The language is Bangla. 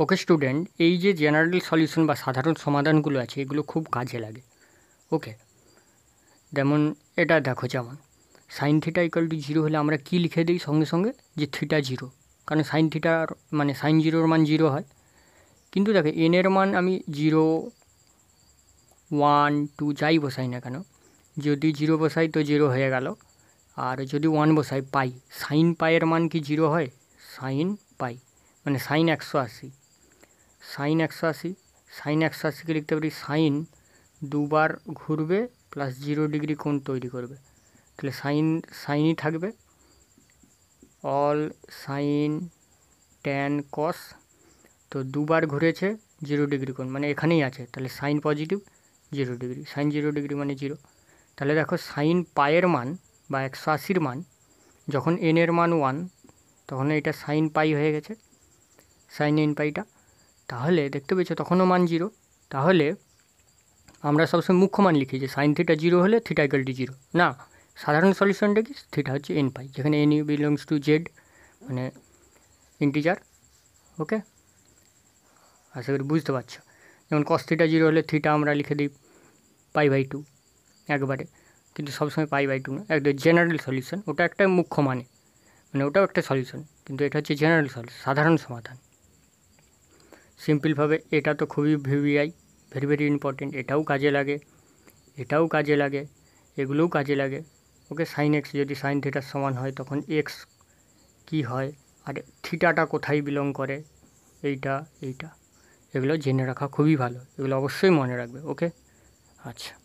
ओके स्टूडेंट এই যে জেনারেল সলিউশন বা সাধারণ সমাধানগুলো আছে এগুলো খুব কাজে লাগে। ওকে যেমন এটা দেখো, যেমন sin θ = 0 হলে আমরা কি লিখে দেই সঙ্গে সঙ্গে যে θ 0, কারণ sin θ মানে sin 0 এর মান 0 হয়। কিন্তু দেখো n এর মান আমি 0 1 2 যাই বসাই না কেন, যদি 0 বসাই তো 0 হয়ে গেল, আর যদি 1 বসাই পাই, sin পাই এর মান কি 0 হয়? sin পাই মানে sin 180, sin 180, sin 180 के लिखते sin दो बार घुरबे प्लस जिरो डिग्री कोण तैरी करबे, तो sin sin ही थाकबे all sin tan cos, तो दो बार घुरेछे जिरो डिग्री कोण माने एखानेई आछे, ताहले sin positive zero degree, sin zero degree माने जिरो। ताहले देखो sin पाई एर मान बा 180 एर मान जखन n एर मान 1 तखन एटा sin पाई हये गेछे, sin n पाईटा ताहले देखते पेয়েছো तखनो मान जिरो। ताहले আমরা সবসময় মুখ্য মান লিখি যে sin θ 0 হলে θ = 0 না, সাধারণ সলিউশনটা কি θ হচ্ছে n পাই, যেখানে n belongs to z মানে ইন্টিজার। ওকে আশা করি বুঝতে পারছো। যেমন cos θ 0 হলে θ আমরা লিখে দিই π/2 একবারে, কিন্তু সবসময় π/2 না, একটা জেনারেল সলিউশন, ওটা একটা মুখ্য মানে মানে ওটাও একটা সলিউশন, কিন্তু এটা হচ্ছে জেনারেল সলিউশন সাধারণ সমাধান। সিম্পল ভাবে এটা তো খুবই ভিভিআই वेरी वेरी इम्पोर्टेंट, एटाओ काजे लागे, एटाओ काजे लागे, एगुलोओ काजे लागे। ओके sin x यदि sin थीटार समान हय तखन x की हय आर थीटाटा कोथाय बिलंग करे एइटा एइटा एगुलो जेने राखा खुबই ভালো, এগুলো অবশ্যই মনে রাখবে। ওকে আচ্ছা।